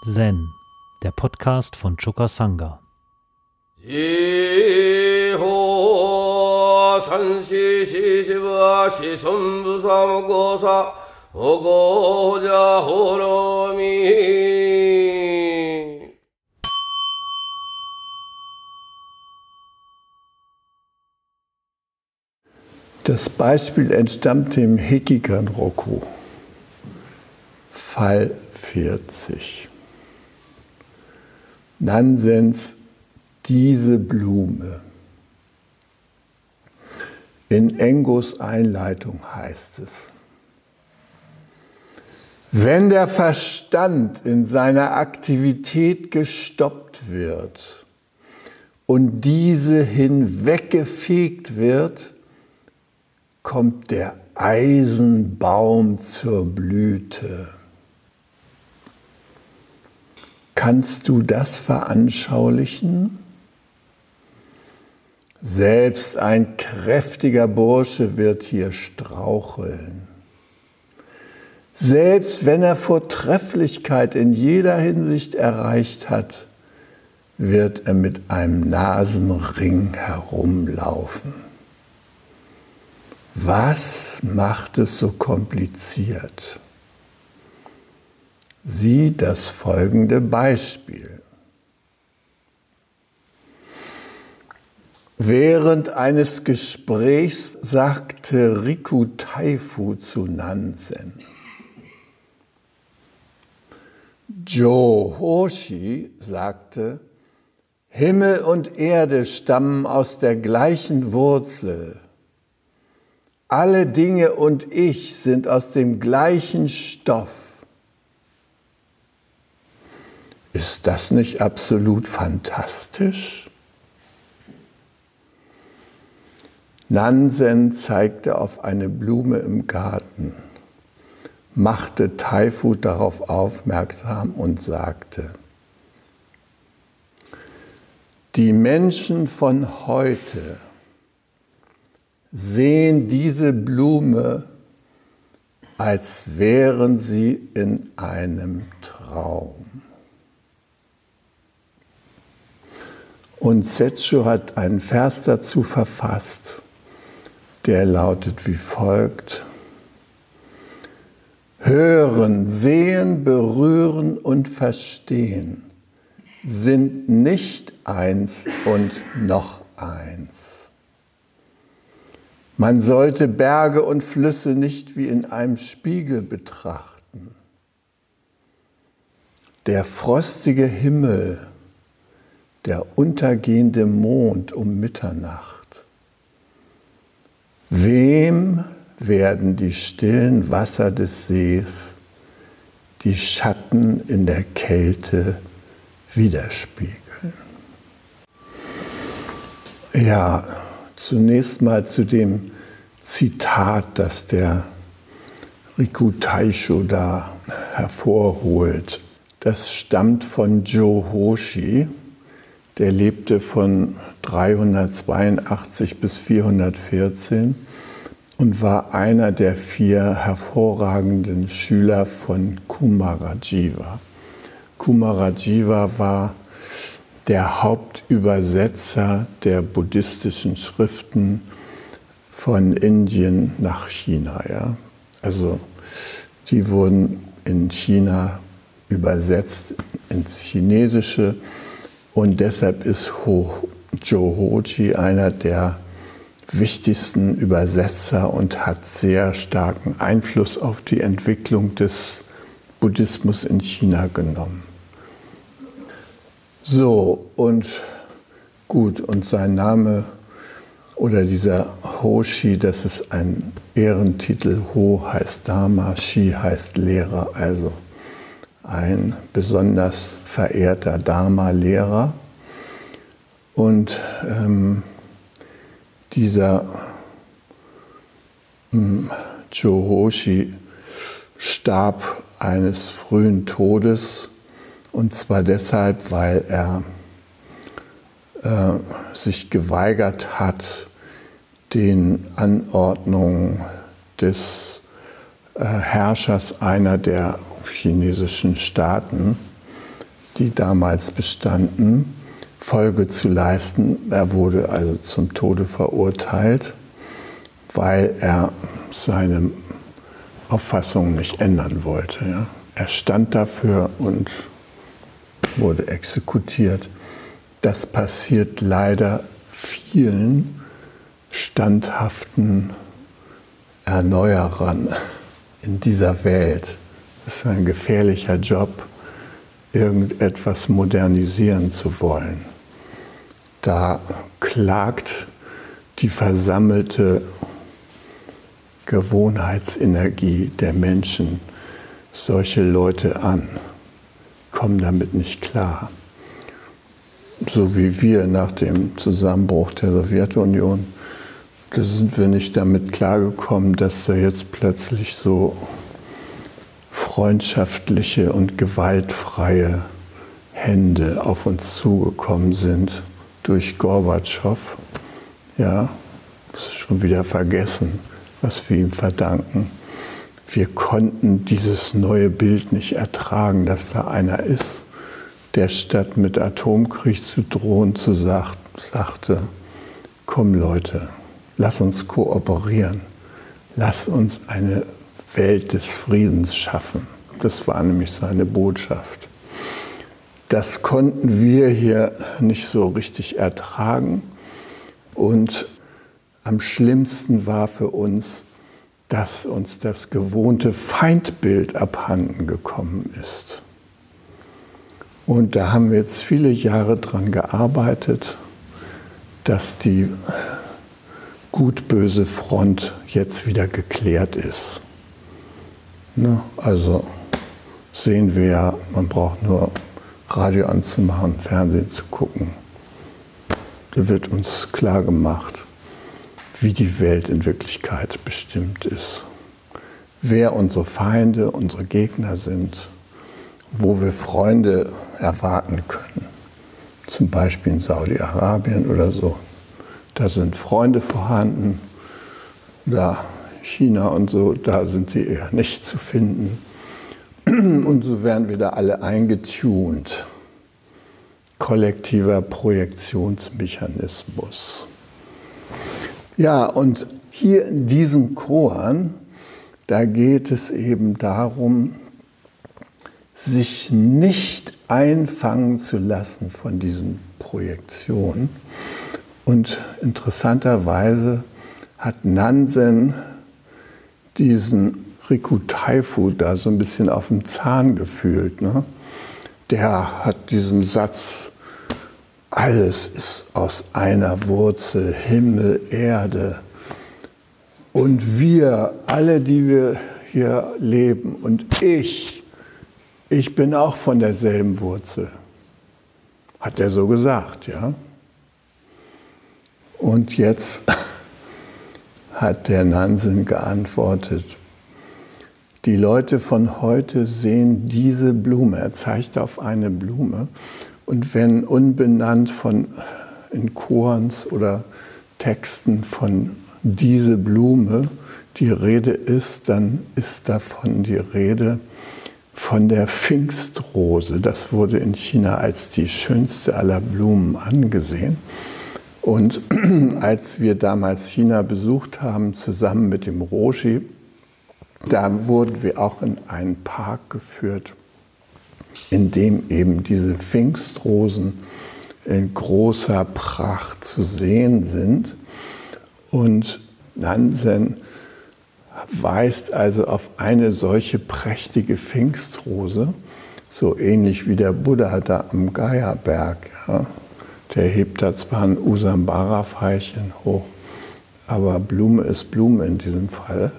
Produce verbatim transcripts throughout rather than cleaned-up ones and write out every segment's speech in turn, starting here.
Zen, der Podcast von Choka Sangha. Das Beispiel entstammt dem Hekiganroku, Fall vierzig. Nansens diese Blume. In Engus Einleitung heißt es: Wenn der Verstand in seiner Aktivität gestoppt wird und diese hinweggefegt wird, kommt der Eisenbaum zur Blüte. Kannst du das veranschaulichen? Selbst ein kräftiger Bursche wird hier straucheln. Selbst wenn er Vortrefflichkeit in jeder Hinsicht erreicht hat, wird er mit einem Nasenring herumlaufen. Was macht es so kompliziert? Sieh das folgende Beispiel. Während eines Gesprächs sagte Riku Taifu zu Nansen: Jō Hosshi sagte, Himmel und Erde stammen aus der gleichen Wurzel. Alle Dinge und ich sind aus dem gleichen Stoff. Ist das nicht absolut fantastisch? Nansen zeigte auf eine Blume im Garten, machte Taifu darauf aufmerksam und sagte: Die Menschen von heute sehen diese Blume, als wären sie in einem Traum. Und Setsho hat einen Vers dazu verfasst. Der lautet wie folgt: Hören, sehen, berühren und verstehen sind nicht eins und noch eins. Man sollte Berge und Flüsse nicht wie in einem Spiegel betrachten. Der frostige Himmel, der untergehende Mond um Mitternacht. Wem werden die stillen Wasser des Sees, die Schatten in der Kälte widerspiegeln? Ja, zunächst mal zu dem Zitat, das der Riku Taisho da hervorholt. Das stammt von Jō Hosshi. Der lebte von dreihundertzweiundachtzig bis vierhundertvierzehn und war einer der vier hervorragenden Schüler von Kumarajiva. Kumarajiva war der Hauptübersetzer der buddhistischen Schriften von Indien nach China. Ja? Also die wurden in China übersetzt ins Chinesische. Und deshalb ist Jō Hosshi einer der wichtigsten Übersetzer und hat sehr starken Einfluss auf die Entwicklung des Buddhismus in China genommen. So, und gut, und sein Name oder dieser Hosshi, das ist ein Ehrentitel. Ho heißt Dharma, Shi heißt Lehrer, also ein besonders verehrter Dharma-Lehrer. Und ähm, dieser ähm, Jō Hosshi starb eines frühen Todes, und zwar deshalb, weil er äh, sich geweigert hat, den Anordnungen des äh, Herrschers einer der chinesischen Staaten die damals bestanden, Folge zu leisten. Er wurde also zum Tode verurteilt, weil er seine Auffassung nicht ändern wollte. Ja. Er stand dafür und wurde exekutiert. Das passiert leider vielen standhaften Erneuerern in dieser Welt. Das ist ein gefährlicher Job, irgendetwas modernisieren zu wollen. Da klagt die versammelte Gewohnheitsenergie der Menschen solche Leute an, kommen damit nicht klar. So wie wir nach dem Zusammenbruch der Sowjetunion, da sind wir nicht damit klargekommen, dass da jetzt plötzlich so freundschaftliche und gewaltfreie Hände auf uns zugekommen sind durch Gorbatschow. Ja, das ist schon wieder vergessen, was wir ihm verdanken. Wir konnten dieses neue Bild nicht ertragen, dass da einer ist, der statt mit Atomkrieg zu drohen, zu sagt, sagte, komm Leute, lass uns kooperieren, lass uns eine Welt des Friedens schaffen. Das war nämlich seine Botschaft. Das konnten wir hier nicht so richtig ertragen. Und am schlimmsten war für uns, dass uns das gewohnte Feindbild abhanden gekommen ist. Und da haben wir jetzt viele Jahre dran gearbeitet, dass die gut-böse Front jetzt wieder geklärt ist. Ne? Also sehen wir ja, man braucht nur Radio anzumachen, Fernsehen zu gucken. Da wird uns klar gemacht, wie die Welt in Wirklichkeit bestimmt ist, wer unsere Feinde, unsere Gegner sind, wo wir Freunde erwarten können. Zum Beispiel in Saudi-Arabien oder so. Da sind Freunde vorhanden, da China und so, da sind sie eher nicht zu finden. Und so werden wir da alle eingetunt. Kollektiver Projektionsmechanismus. Ja, und hier in diesem Koan, da geht es eben darum, sich nicht einfangen zu lassen von diesen Projektionen. Und interessanterweise hat Nansen diesen Riku Taifu da so ein bisschen auf den Zahn gefühlt. Ne? Der hat diesen Satz, alles ist aus einer Wurzel, Himmel, Erde. Und wir, alle, die wir hier leben, und ich, ich bin auch von derselben Wurzel, hat er so gesagt, ja. Und jetzt hat der Nansen geantwortet, die Leute von heute sehen diese Blume, er zeigt auf eine Blume, und wenn unbenannt von, in Koans oder Texten von diese Blume die Rede ist, dann ist davon die Rede, von der Pfingstrose. Das wurde in China als die schönste aller Blumen angesehen. Und als wir damals China besucht haben, zusammen mit dem Roshi, da wurden wir auch in einen Park geführt, in dem eben diese Pfingstrosen in großer Pracht zu sehen sind. Und Nansen weist also auf eine solche prächtige Pfingstrose, so ähnlich wie der Buddha da am Gaya-Berg. Ja. Der hebt da zwar ein Usambara-Veilchen hoch, aber Blume ist Blume in diesem Fall.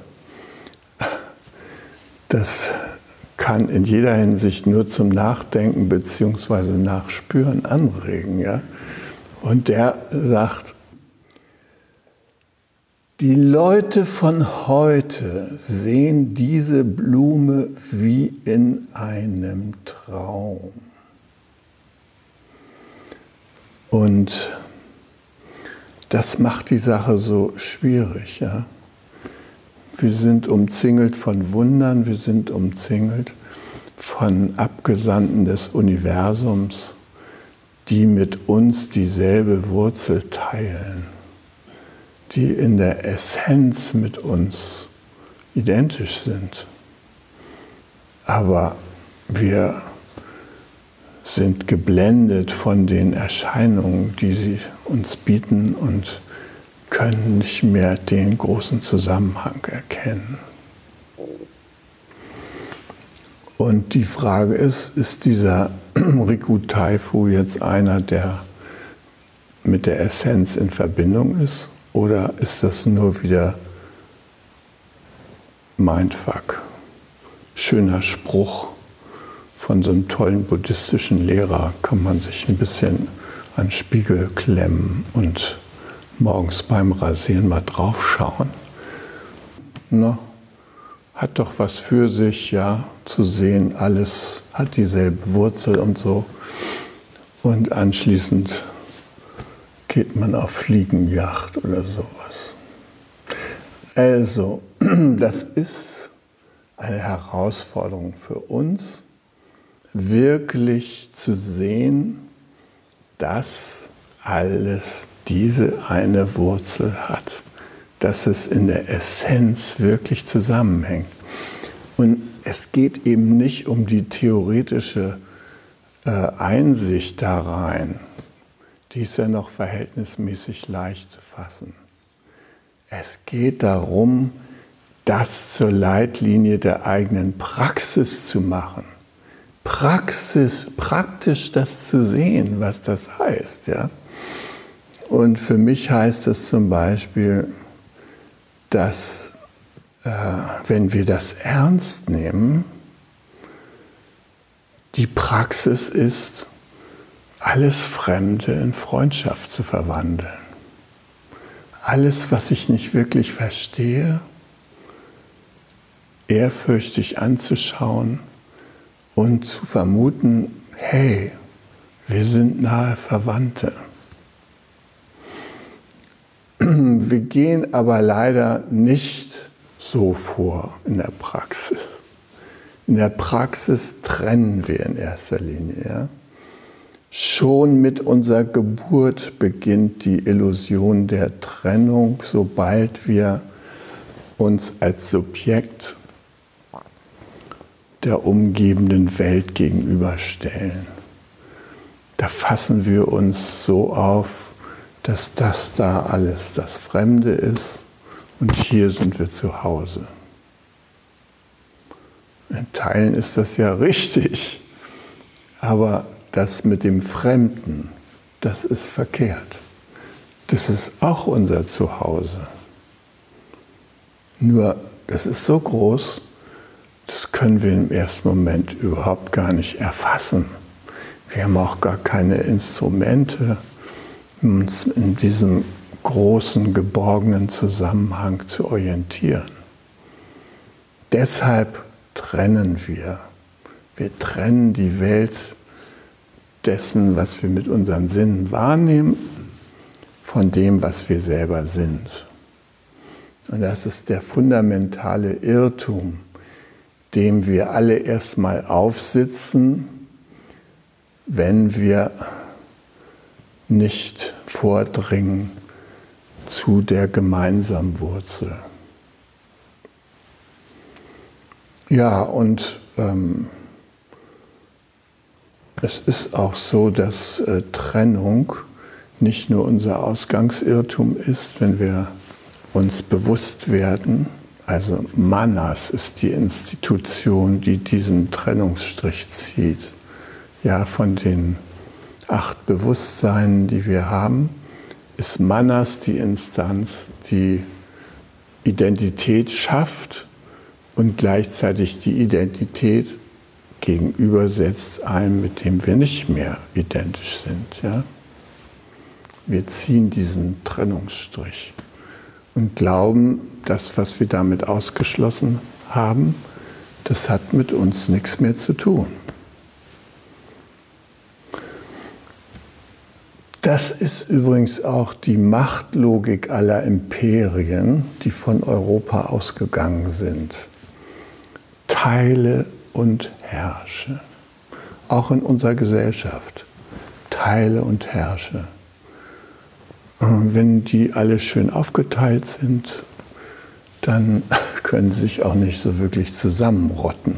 Das kann in jeder Hinsicht nur zum Nachdenken bzw. Nachspüren anregen. Ja. Und der sagt, die Leute von heute sehen diese Blume wie in einem Traum. Und das macht die Sache so schwierig. Ja? Wir sind umzingelt von Wundern, wir sind umzingelt von Abgesandten des Universums, die mit uns dieselbe Wurzel teilen, die in der Essenz mit uns identisch sind. Aber wir sind geblendet von den Erscheinungen, die sie uns bieten, und können nicht mehr den großen Zusammenhang erkennen. Und die Frage ist, ist dieser Riku Taifu jetzt einer, der mit der Essenz in Verbindung ist, oder ist das nur wieder Mindfuck? Schöner Spruch von so einem tollen buddhistischen Lehrer, kann man sich ein bisschen an den Spiegel klemmen und morgens beim Rasieren mal draufschauen. Na, hat doch was für sich, ja, zu sehen, alles hat dieselbe Wurzel und so. Und anschließend geht man auf Fliegenjagd oder sowas. Also, das ist eine Herausforderung für uns, wirklich zu sehen, dass alles diese eine Wurzel hat, dass es in der Essenz wirklich zusammenhängt. Und es geht eben nicht um die theoretische äh, Einsicht da rein, die ist ja noch verhältnismäßig leicht zu fassen. Es geht darum, das zur Leitlinie der eigenen Praxis zu machen. Praxis, praktisch das zu sehen, was das heißt, ja. Und für mich heißt das zum Beispiel, dass äh, wenn wir das ernst nehmen, die Praxis ist, alles Fremde in Freundschaft zu verwandeln. Alles, was ich nicht wirklich verstehe, ehrfürchtig anzuschauen und zu vermuten, hey, wir sind nahe Verwandte. Wir gehen aber leider nicht so vor in der Praxis. In der Praxis trennen wir in erster Linie. Ja? Schon mit unserer Geburt beginnt die Illusion der Trennung, sobald wir uns als Subjekt der umgebenden Welt gegenüberstellen. Da fassen wir uns so auf, dass das da alles das Fremde ist und hier sind wir zu Hause. In Teilen ist das ja richtig, aber das mit dem Fremden, das ist verkehrt. Das ist auch unser Zuhause. Nur, das ist so groß, das können wir im ersten Moment überhaupt gar nicht erfassen. Wir haben auch gar keine Instrumente, uns in diesem großen, geborgenen Zusammenhang zu orientieren. Deshalb trennen wir. Wir trennen die Welt dessen, was wir mit unseren Sinnen wahrnehmen, von dem, was wir selber sind. Und das ist der fundamentale Irrtum, dem wir alle erstmal aufsitzen, wenn wir nicht vordringen zu der gemeinsamen Wurzel. Ja, und ähm, es ist auch so, dass äh, Trennung nicht nur unser Ausgangsirrtum ist, wenn wir uns bewusst werden. Also Manas ist die Institution, die diesen Trennungsstrich zieht, ja, von den acht Bewusstseinen, die wir haben, ist Manas die Instanz, die Identität schafft und gleichzeitig die Identität gegenübersetzt einem, mit dem wir nicht mehr identisch sind. Ja? Wir ziehen diesen Trennungsstrich und glauben, das, was wir damit ausgeschlossen haben, das hat mit uns nichts mehr zu tun. Das ist übrigens auch die Machtlogik aller Imperien, die von Europa ausgegangen sind. Teile und herrsche. Auch in unserer Gesellschaft. Teile und herrsche. Wenn die alle schön aufgeteilt sind, dann können sie sich auch nicht so wirklich zusammenrotten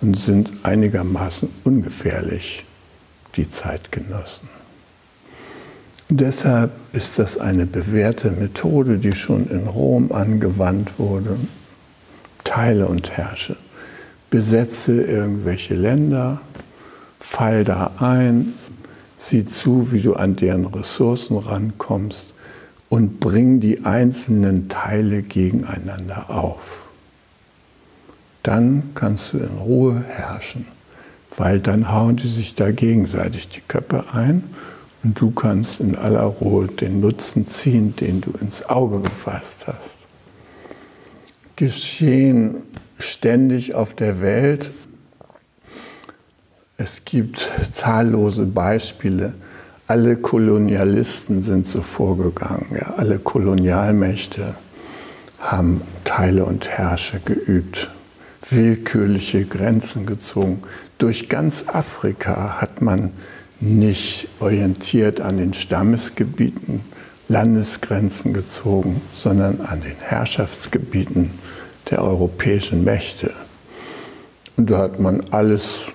und sind einigermaßen ungefährlich, die Zeitgenossen. Und deshalb ist das eine bewährte Methode, die schon in Rom angewandt wurde. Teile und herrsche. Besetze irgendwelche Länder, fall da ein, sieh zu, wie du an deren Ressourcen rankommst und bring die einzelnen Teile gegeneinander auf. Dann kannst du in Ruhe herrschen, weil dann hauen die sich da gegenseitig die Köpfe ein und du kannst in aller Ruhe den Nutzen ziehen, den du ins Auge gefasst hast. Geschehen ständig auf der Welt. Es gibt zahllose Beispiele. Alle Kolonialisten sind so vorgegangen. Ja, alle Kolonialmächte haben Teile und Herrsche geübt, willkürliche Grenzen gezogen. Durch ganz Afrika hat man nicht orientiert an den Stammesgebieten Landesgrenzen gezogen, sondern an den Herrschaftsgebieten der europäischen Mächte. Und da hat man alles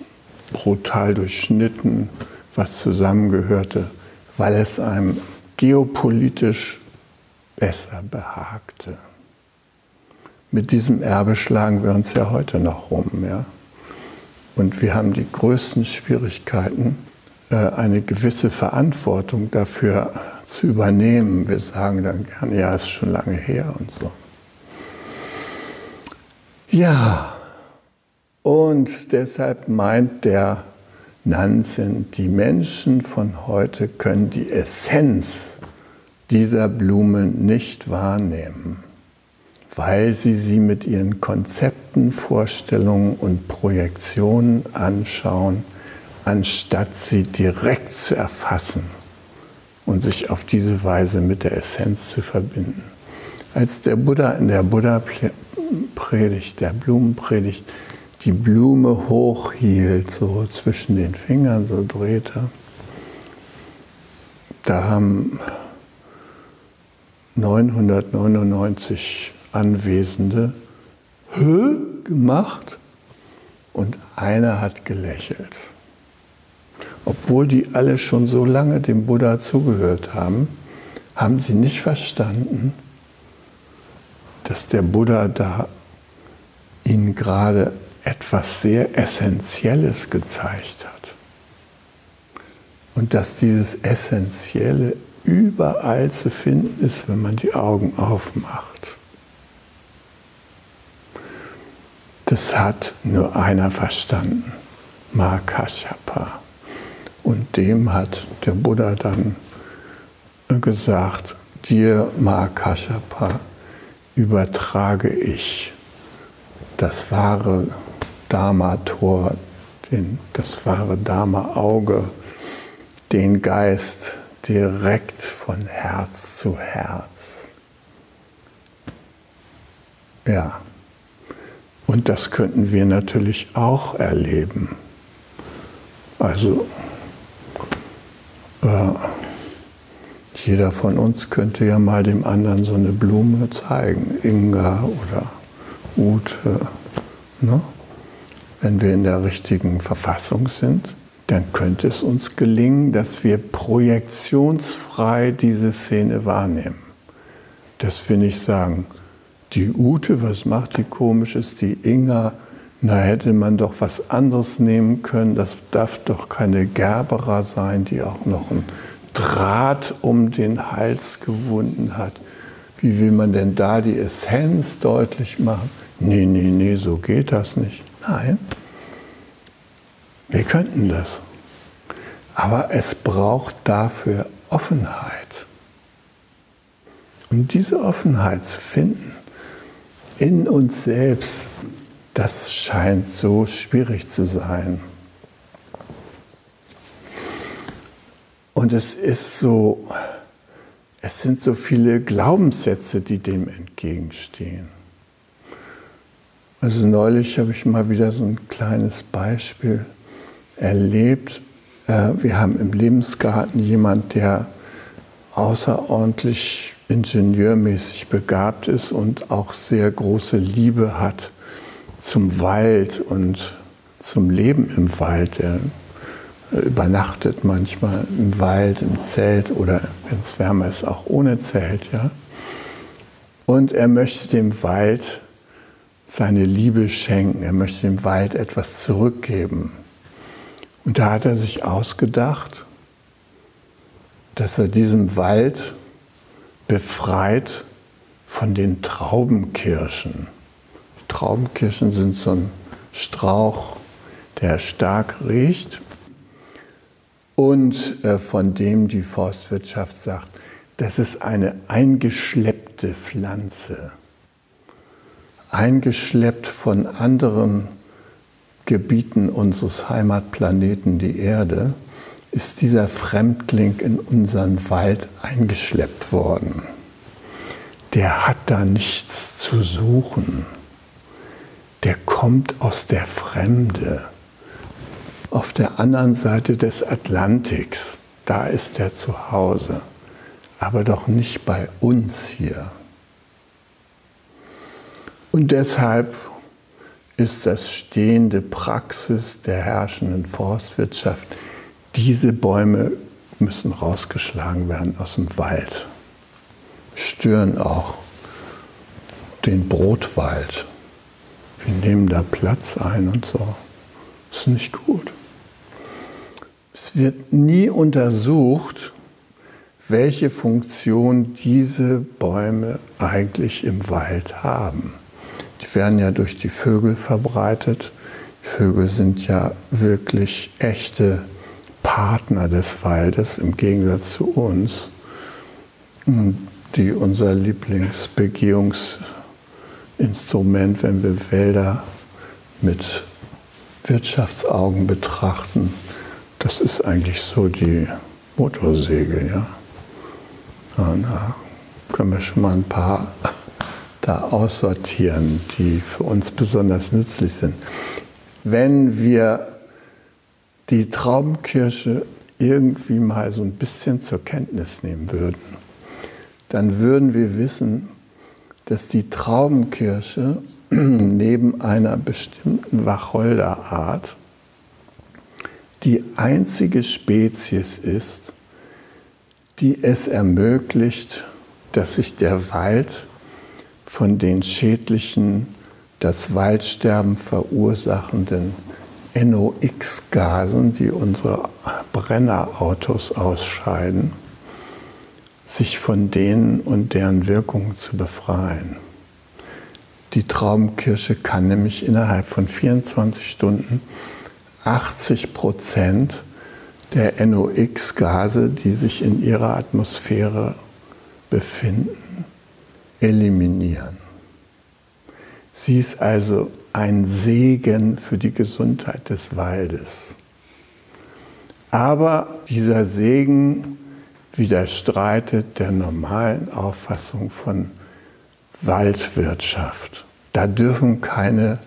brutal durchschnitten, was zusammengehörte, weil es einem geopolitisch besser behagte. Mit diesem Erbe schlagen wir uns ja heute noch rum. Ja? Und wir haben die größten Schwierigkeiten, eine gewisse Verantwortung dafür zu übernehmen. Wir sagen dann gerne, ja, ist schon lange her und so. Ja, und deshalb meint der Nansen, die Menschen von heute können die Essenz dieser Blume nicht wahrnehmen, weil sie sie mit ihren Konzepten, Vorstellungen und Projektionen anschauen, anstatt sie direkt zu erfassen und sich auf diese Weise mit der Essenz zu verbinden. Als der Buddha in der Buddha-Predigt, der Blumenpredigt, die Blume hochhielt, so zwischen den Fingern, so drehte, da haben neunhundertneunundneunzig Anwesende Hö gemacht und einer hat gelächelt. Obwohl die alle schon so lange dem Buddha zugehört haben, haben sie nicht verstanden, dass der Buddha da ihnen gerade etwas sehr Essentielles gezeigt hat. Und dass dieses Essentielle überall zu finden ist, wenn man die Augen aufmacht. Das hat nur einer verstanden, Mahakashapa. Und dem hat der Buddha dann gesagt, dir, Mahakashapa, übertrage ich das wahre Dharma-Tor, das wahre Dharma-Auge, den Geist direkt von Herz zu Herz. Ja, und das könnten wir natürlich auch erleben. Also, äh, jeder von uns könnte ja mal dem anderen so eine Blume zeigen, Inga oder Ute, ne? Wenn wir in der richtigen Verfassung sind, dann könnte es uns gelingen, dass wir projektionsfrei diese Szene wahrnehmen. Dass wir nicht sagen, die Ute, was macht die Komisches, die Inga, na hätte man doch was anderes nehmen können, das darf doch keine Gerberer sein, die auch noch einen Draht um den Hals gewunden hat. Wie will man denn da die Essenz deutlich machen? Nee, nee, nee, so geht das nicht. Nein, wir könnten das. Aber es braucht dafür Offenheit. Um diese Offenheit zu finden, in uns selbst, das scheint so schwierig zu sein. Und es ist so... Es sind so viele Glaubenssätze, die dem entgegenstehen. Also neulich habe ich mal wieder so ein kleines Beispiel erlebt. Wir haben im Lebensgarten jemanden, der außerordentlich ingenieurmäßig begabt ist und auch sehr große Liebe hat zum Wald und zum Leben im Wald. Er übernachtet manchmal im Wald, im Zelt oder, wenn es wärmer ist, auch ohne Zelt. Ja? Und er möchte dem Wald seine Liebe schenken. Er möchte dem Wald etwas zurückgeben. Und da hat er sich ausgedacht, dass er diesen Wald befreit von den Traubenkirschen. Die Traubenkirschen sind so ein Strauch, der stark riecht und äh, von dem die Forstwirtschaft sagt, das ist eine eingeschleppte Pflanze. Eingeschleppt von anderen Gebieten unseres Heimatplaneten, die Erde, ist dieser Fremdling in unseren Wald eingeschleppt worden. Der hat da nichts zu suchen. Der kommt aus der Fremde. Auf der anderen Seite des Atlantiks, da ist er zu Hause, aber doch nicht bei uns hier. Und deshalb ist das stehende Praxis der herrschenden Forstwirtschaft, diese Bäume müssen rausgeschlagen werden aus dem Wald, stören auch den Brotwald. Wir nehmen da Platz ein und so. Ist nicht gut. Es wird nie untersucht, welche Funktion diese Bäume eigentlich im Wald haben. Die werden ja durch die Vögel verbreitet. Die Vögel sind ja wirklich echte Partner des Waldes, im Gegensatz zu uns, die unser Lieblingsbegehungsinstrument, wenn wir Wälder mit Wirtschaftsaugen betrachten, das ist eigentlich so die Motorsäge. Ja? Da können wir schon mal ein paar da aussortieren, die für uns besonders nützlich sind. Wenn wir die Traubenkirsche irgendwie mal so ein bisschen zur Kenntnis nehmen würden, dann würden wir wissen, dass die Traubenkirsche neben einer bestimmten Wacholderart die einzige Spezies ist, die es ermöglicht, dass sich der Wald von den schädlichen, das Waldsterben verursachenden N O X-Gasen, die unsere Brennerautos ausscheiden, sich von denen und deren Wirkungen zu befreien. Die Traubenkirsche kann nämlich innerhalb von vierundzwanzig Stunden achtzig Prozent der N O X-Gase, die sich in ihrer Atmosphäre befinden, eliminieren. Sie ist also ein Segen für die Gesundheit des Waldes. Aber dieser Segen widerstreitet der normalen Auffassung von Waldwirtschaft. Da dürfen keine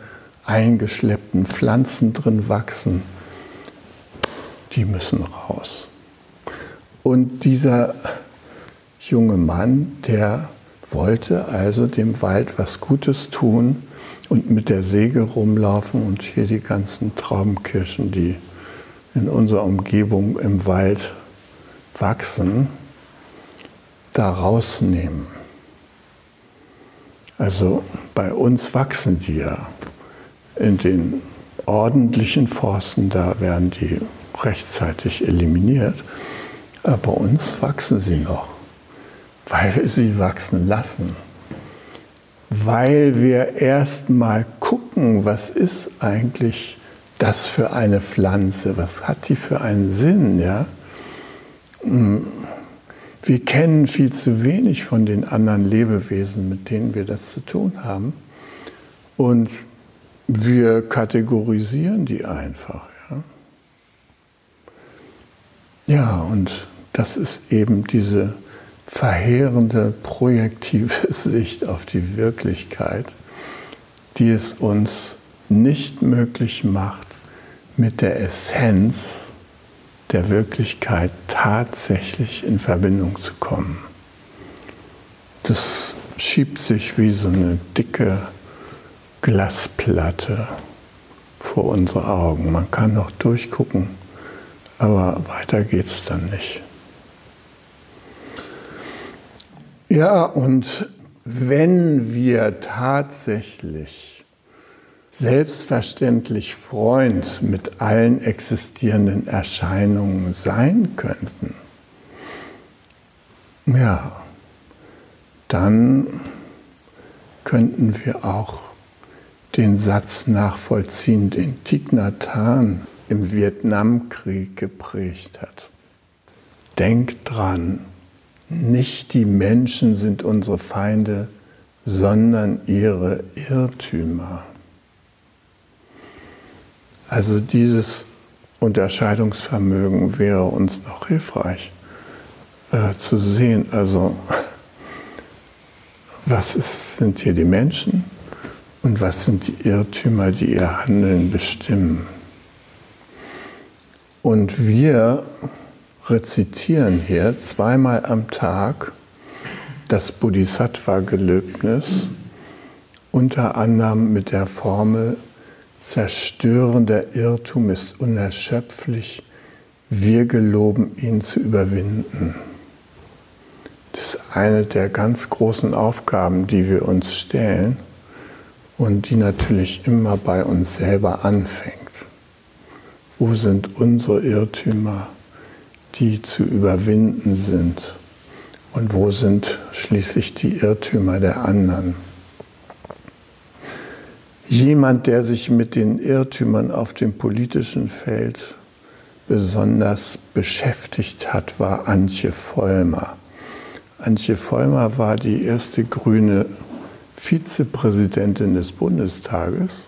eingeschleppten Pflanzen drin wachsen. Die müssen raus. Und dieser junge Mann, der wollte also dem Wald was Gutes tun und mit der Säge rumlaufen und hier die ganzen Traubenkirschen, die in unserer Umgebung im Wald wachsen, da rausnehmen. Also bei uns wachsen die ja. In den ordentlichen Forsten, da werden die rechtzeitig eliminiert. Aber bei uns wachsen sie noch, weil wir sie wachsen lassen. Weil wir erst mal gucken, was ist eigentlich das für eine Pflanze? Was hat die für einen Sinn? Ja? Wir kennen viel zu wenig von den anderen Lebewesen, mit denen wir das zu tun haben. Und wir kategorisieren die einfach. Ja, ja, und das ist eben diese verheerende, projektive Sicht auf die Wirklichkeit, die es uns nicht möglich macht, mit der Essenz der Wirklichkeit tatsächlich in Verbindung zu kommen. Das schiebt sich wie so eine dicke Glasplatte vor unsere Augen. Man kann noch durchgucken, aber weiter geht's dann nicht. Ja, und wenn wir tatsächlich selbstverständlich Freund mit allen existierenden Erscheinungen sein könnten, ja, dann könnten wir auch den Satz nachvollziehen, den Thich Nhat Hanh im Vietnamkrieg geprägt hat. Denkt dran, nicht die Menschen sind unsere Feinde, sondern ihre Irrtümer. Also dieses Unterscheidungsvermögen wäre uns noch hilfreich äh, zu sehen. Also was ist, sind hier die Menschen und was sind die Irrtümer, die ihr Handeln bestimmen? Und wir rezitieren hier zweimal am Tag das Bodhisattva-Gelöbnis, unter anderem mit der Formel: Zerstörender Irrtum ist unerschöpflich, wir geloben, ihn zu überwinden. Das ist eine der ganz großen Aufgaben, die wir uns stellen und die natürlich immer bei uns selber anfängt. Wo sind unsere Irrtümer, die zu überwinden sind? Und wo sind schließlich die Irrtümer der anderen? Jemand, der sich mit den Irrtümern auf dem politischen Feld besonders beschäftigt hat, war Antje Vollmer. Antje Vollmer war die erste grüne Vizepräsidentin des Bundestages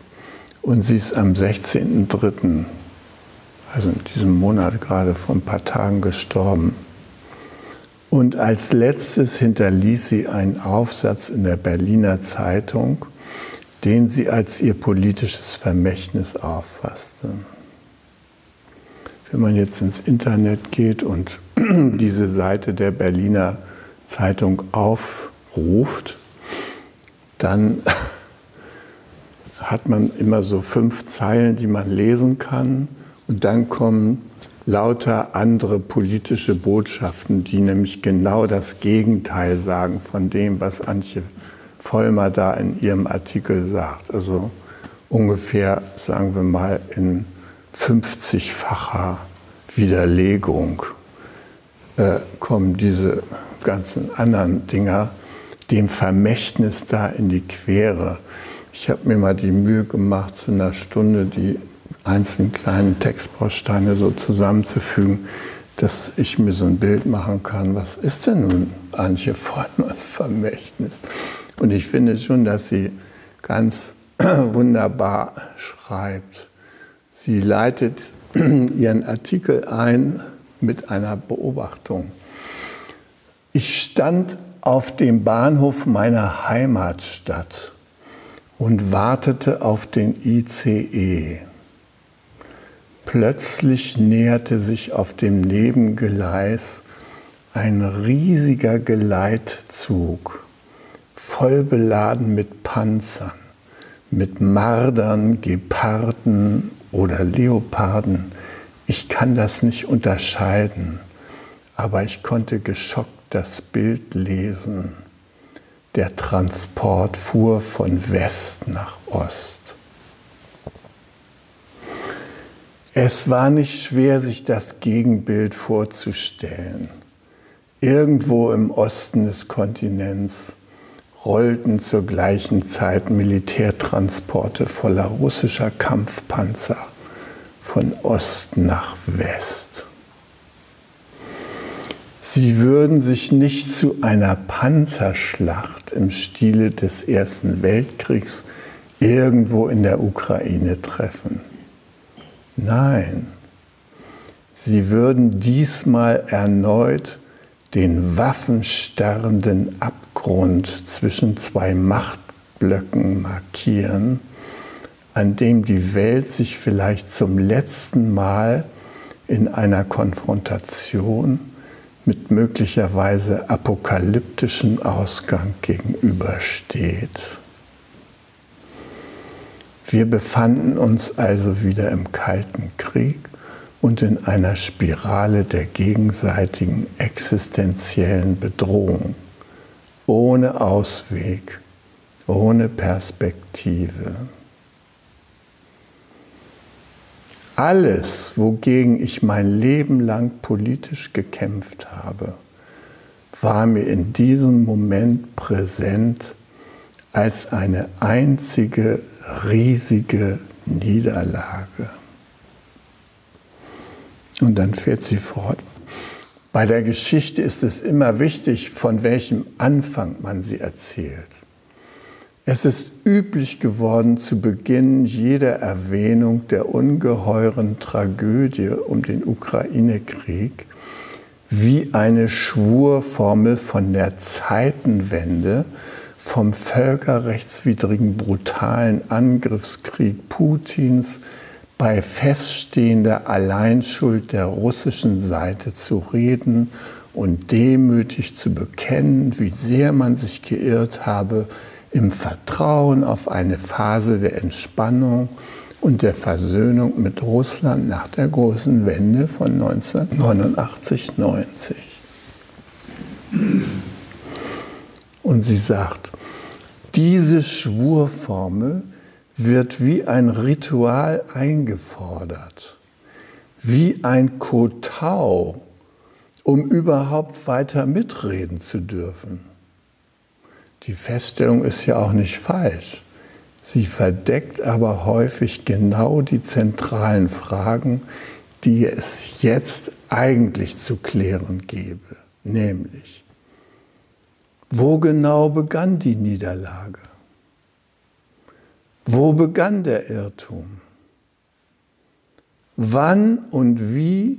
und sie ist am sechzehnten dritten, also in diesem Monat, gerade vor ein paar Tagen gestorben. Und als letztes hinterließ sie einen Aufsatz in der Berliner Zeitung, den sie als ihr politisches Vermächtnis auffasste. Wenn man jetzt ins Internet geht und diese Seite der Berliner Zeitung aufruft, dann hat man immer so fünf Zeilen, die man lesen kann. Und dann kommen lauter andere politische Botschaften, die nämlich genau das Gegenteil sagen von dem, was Antje Vollmer da in ihrem Artikel sagt. Also ungefähr, sagen wir mal, in fünfzigfacher Widerlegung äh, kommen diese ganzen anderen Dinger dem Vermächtnis da in die Quere. Ich habe mir mal die Mühe gemacht, zu einer Stunde die einzelnen kleinen Textbausteine so zusammenzufügen, dass ich mir so ein Bild machen kann, was ist denn nun Antje Vollmers Vermächtnis? Und ich finde schon, dass sie ganz wunderbar schreibt. Sie leitet ihren Artikel ein mit einer Beobachtung. Ich stand auf dem Bahnhof meiner Heimatstadt und wartete auf den I C E. Plötzlich näherte sich auf dem Nebengleis ein riesiger Geleitzug, voll beladen mit Panzern, mit Mardern, Geparden oder Leoparden. Ich kann das nicht unterscheiden, aber ich konnte geschockt das Bild lesen. Der Transport fuhr von West nach Ost. Es war nicht schwer, sich das Gegenbild vorzustellen. Irgendwo im Osten des Kontinents rollten zur gleichen Zeit Militärtransporte voller russischer Kampfpanzer von Ost nach West. Sie würden sich nicht zu einer Panzerschlacht im Stile des Ersten Weltkriegs irgendwo in der Ukraine treffen. Nein, sie würden diesmal erneut den waffenstarrenden Abgrund zwischen zwei Machtblöcken Blöcken markieren, an dem die Welt sich vielleicht zum letzten Mal in einer Konfrontation mit möglicherweise apokalyptischem Ausgang gegenübersteht. Wir befanden uns also wieder im Kalten Krieg und in einer Spirale der gegenseitigen existenziellen Bedrohung, ohne Ausweg, ohne Perspektive. Alles, wogegen ich mein Leben lang politisch gekämpft habe, war mir in diesem Moment präsent als eine einzige riesige Niederlage. Und dann fährt sie fort. Bei der Geschichte ist es immer wichtig, von welchem Anfang man sie erzählt. Es ist üblich geworden, zu Beginn jeder Erwähnung der ungeheuren Tragödie um den Ukraine-Krieg wie eine Schwurformel von der Zeitenwende, vom völkerrechtswidrigen, brutalen Angriffskrieg Putins bei feststehender Alleinschuld der russischen Seite zu reden und demütig zu bekennen, wie sehr man sich geirrt habe, im Vertrauen auf eine Phase der Entspannung und der Versöhnung mit Russland nach der großen Wende von neunzehnhundertneunundachtzig neunzig. Und sie sagt, diese Schwurformel wird wie ein Ritual eingefordert, wie ein Kotau, um überhaupt weiter mitreden zu dürfen. Die Feststellung ist ja auch nicht falsch. Sie verdeckt aber häufig genau die zentralen Fragen, die es jetzt eigentlich zu klären gäbe. Nämlich, wo genau begann die Niederlage? Wo begann der Irrtum? Wann und wie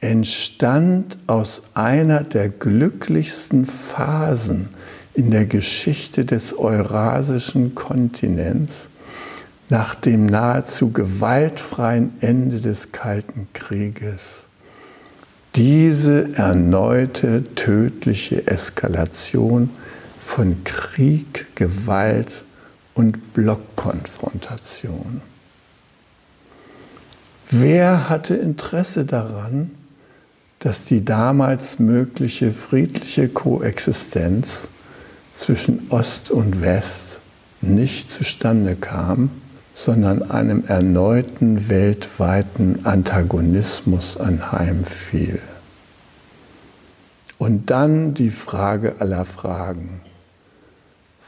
entstand aus einer der glücklichsten Phasen in der Geschichte des eurasischen Kontinents nach dem nahezu gewaltfreien Ende des Kalten Krieges diese erneute tödliche Eskalation von Krieg, Gewalt und Blockkonfrontation? Wer hatte Interesse daran, dass die damals mögliche friedliche Koexistenz zwischen Ost und West nicht zustande kam, sondern einem erneuten weltweiten Antagonismus anheimfiel? Und dann die Frage aller Fragen.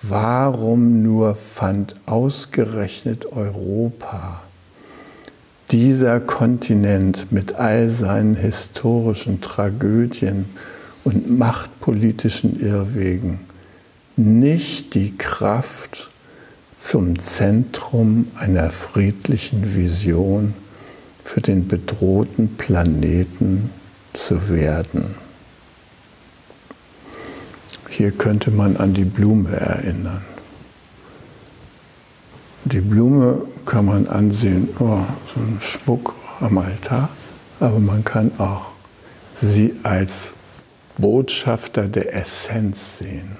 Warum nur fand ausgerechnet Europa, dieser Kontinent mit all seinen historischen Tragödien und machtpolitischen Irrwegen, nicht die Kraft zum Zentrum einer friedlichen Vision für den bedrohten Planeten zu werden? Hier könnte man an die Blume erinnern. Die Blume kann man ansehen, oh, so ein Schmuck am Altar, aber man kann auch sie als Botschafter der Essenz sehen.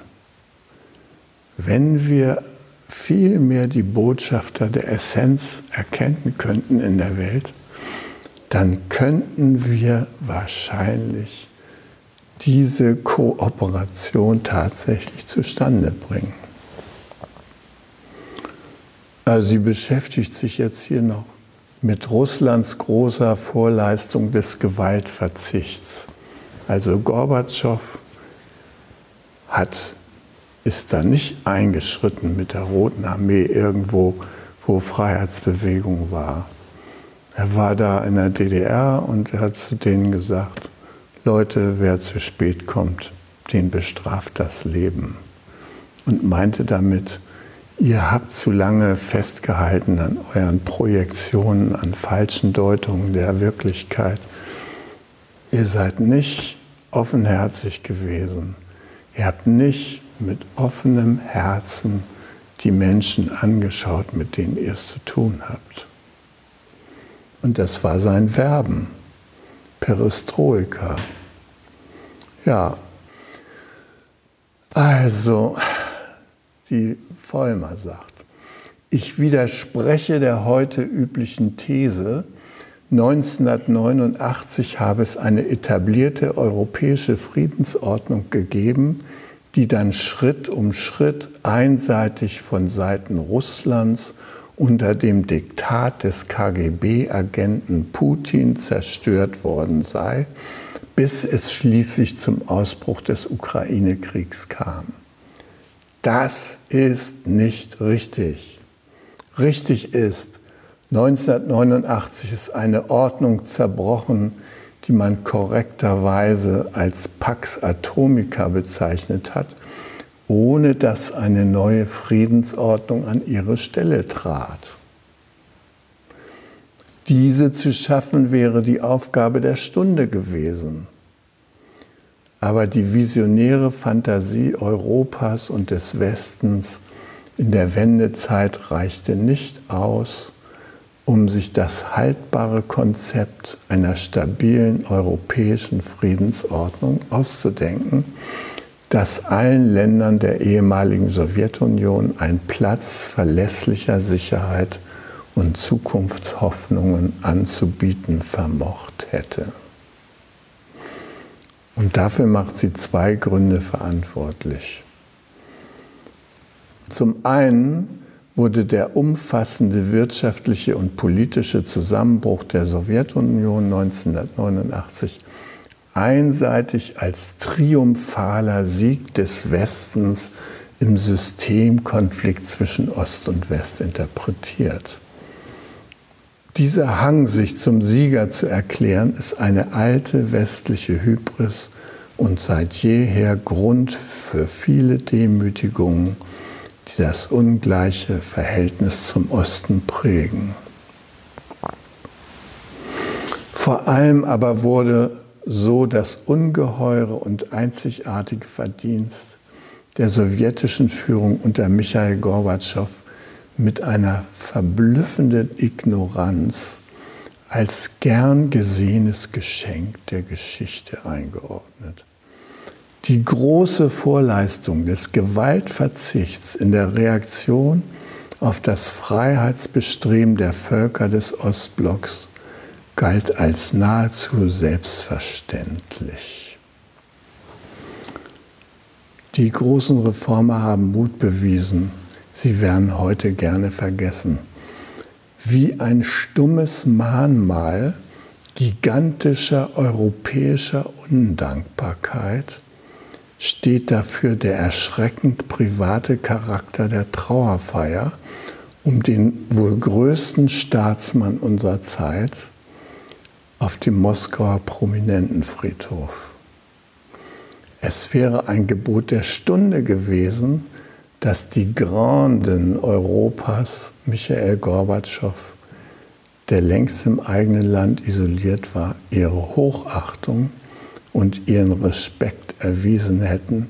Wenn wir vielmehr die Botschafter der Essenz erkennen könnten in der Welt, dann könnten wir wahrscheinlich diese Kooperation tatsächlich zustande bringen. Also sie beschäftigt sich jetzt hier noch mit Russlands großer Vorleistung des Gewaltverzichts. Also Gorbatschow hat ist da nicht eingeschritten mit der Roten Armee irgendwo, wo Freiheitsbewegung war. Er war da in der D D R und er hat zu denen gesagt, Leute, wer zu spät kommt, den bestraft das Leben. Und meinte damit, ihr habt zu lange festgehalten an euren Projektionen, an falschen Deutungen der Wirklichkeit. Ihr seid nicht offenherzig gewesen. Ihr habt nicht mit offenem Herzen die Menschen angeschaut, mit denen ihr es zu tun habt. Und das war sein Verben, Perestroika. Ja, also die Vollmer sagt, ich widerspreche der heute üblichen These, neunzehnhundertneunundachtzig habe es eine etablierte europäische Friedensordnung gegeben, die dann Schritt um Schritt einseitig von Seiten Russlands unter dem Diktat des K G B-Agenten Putin zerstört worden sei, bis es schließlich zum Ausbruch des Ukraine-Kriegs kam. Das ist nicht richtig. Richtig ist, neunzehnhundertneunundachtzig ist eine Ordnung zerbrochen, die man korrekterweise als Pax Atomica bezeichnet hat, ohne dass eine neue Friedensordnung an ihre Stelle trat. Diese zu schaffen wäre die Aufgabe der Stunde gewesen. Aber die visionäre Fantasie Europas und des Westens in der Wendezeit reichte nicht aus, um sich das haltbare Konzept einer stabilen europäischen Friedensordnung auszudenken, das allen Ländern der ehemaligen Sowjetunion einen Platz verlässlicher Sicherheit und Zukunftshoffnungen anzubieten vermocht hätte. Und dafür macht sie zwei Gründe verantwortlich. Zum einen wurde der umfassende wirtschaftliche und politische Zusammenbruch der Sowjetunion neunzehnhundertneunundachtzig einseitig als triumphaler Sieg des Westens im Systemkonflikt zwischen Ost und West interpretiert. Dieser Hang, sich zum Sieger zu erklären, ist eine alte westliche Hybris und seit jeher Grund für viele Demütigungen, die das ungleiche Verhältnis zum Osten prägen. Vor allem aber wurde so das ungeheure und einzigartige Verdienst der sowjetischen Führung unter Michail Gorbatschow mit einer verblüffenden Ignoranz als gern gesehenes Geschenk der Geschichte eingeordnet. Die große Vorleistung des Gewaltverzichts in der Reaktion auf das Freiheitsbestreben der Völker des Ostblocks galt als nahezu selbstverständlich. Die großen Reformer haben Mut bewiesen. Sie werden heute gerne vergessen. Wie ein stummes Mahnmal gigantischer europäischer Undankbarkeit steht dafür der erschreckend private Charakter der Trauerfeier um den wohl größten Staatsmann unserer Zeit auf dem Moskauer Prominentenfriedhof. Es wäre ein Gebot der Stunde gewesen, dass die Granden Europas, Michail Gorbatschow, der längst im eigenen Land isoliert war, ihre Hochachtung und ihren Respekt erwiesen hätten,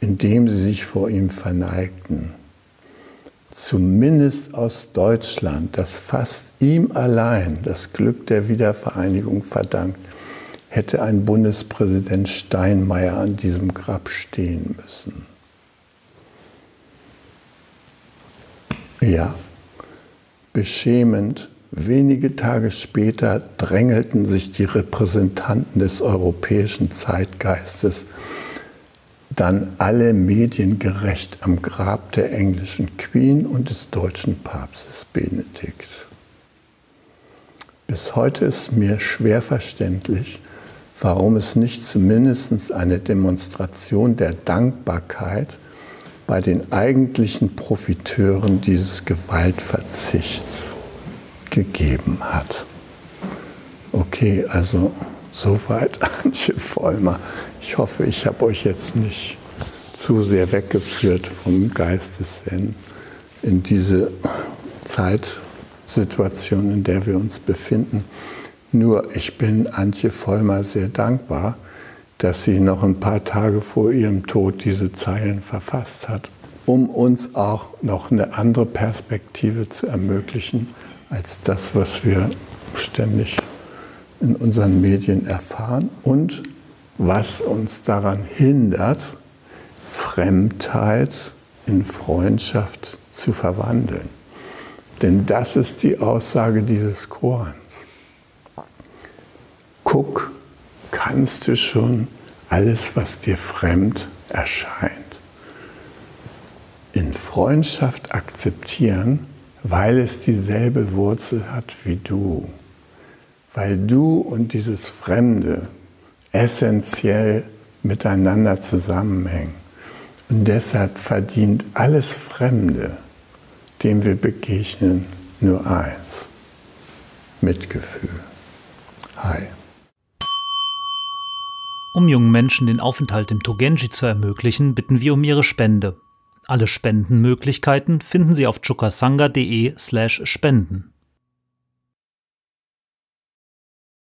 indem sie sich vor ihm verneigten. Zumindest aus Deutschland, das fast ihm allein das Glück der Wiedervereinigung verdankt, hätte ein Bundespräsident Steinmeier an diesem Grab stehen müssen. Ja, beschämend. Wenige Tage später drängelten sich die Repräsentanten des europäischen Zeitgeistes dann alle mediengerecht am Grab der englischen Queen und des deutschen Papstes Benedikt. Bis heute ist mir schwer verständlich, warum es nicht zumindest eine Demonstration der Dankbarkeit bei den eigentlichen Profiteuren dieses Gewaltverzichts gegeben hat. Okay, also soweit Antje Vollmer. Ich hoffe, ich habe euch jetzt nicht zu sehr weggeführt vom Geisteszen in diese Zeitsituation, in der wir uns befinden. Nur, ich bin Antje Vollmer sehr dankbar, dass sie noch ein paar Tage vor ihrem Tod diese Zeilen verfasst hat, um uns auch noch eine andere Perspektive zu ermöglichen, als das, was wir ständig in unseren Medien erfahren und was uns daran hindert, Fremdheit in Freundschaft zu verwandeln. Denn das ist die Aussage dieses Korans. Guck, kannst du schon alles, was dir fremd erscheint, in Freundschaft akzeptieren, weil es dieselbe Wurzel hat wie du. Weil du und dieses Fremde essentiell miteinander zusammenhängen. Und deshalb verdient alles Fremde, dem wir begegnen, nur eins: Mitgefühl. Hi. Um jungen Menschen den Aufenthalt im Togenji zu ermöglichen, bitten wir um ihre Spende. Alle Spendenmöglichkeiten finden Sie auf choka sangha punkt de slash spenden.